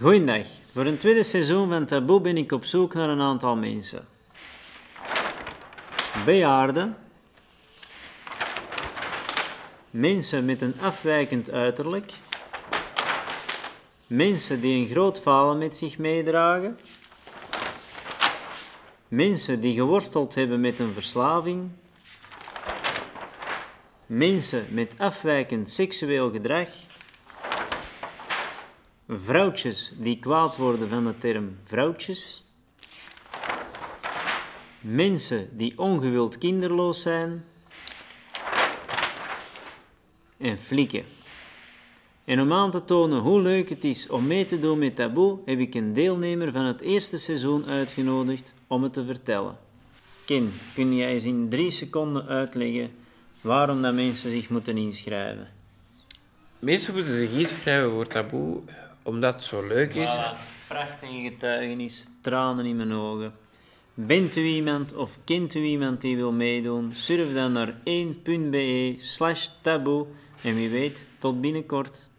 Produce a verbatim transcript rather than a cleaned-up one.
Goeiedag, voor een tweede seizoen van Taboe ben ik op zoek naar een aantal mensen. Bejaarden, mensen met een afwijkend uiterlijk, mensen die een groot falen met zich meedragen, mensen die geworsteld hebben met een verslaving, mensen met afwijkend seksueel gedrag, vrouwtjes die kwaad worden van de term vrouwtjes, mensen die ongewild kinderloos zijn en flikken. En om aan te tonen hoe leuk het is om mee te doen met Taboe, heb ik een deelnemer van het eerste seizoen uitgenodigd om het te vertellen. Ken, kun jij eens in drie seconden uitleggen waarom dat mensen zich moeten inschrijven? Mensen moeten zich inschrijven voor Taboe, omdat het zo leuk is. Voilà, prachtige getuigenis, tranen in mijn ogen. Bent u iemand of kent u iemand die wil meedoen? Surf dan naar één punt be slash taboe en wie weet, tot binnenkort.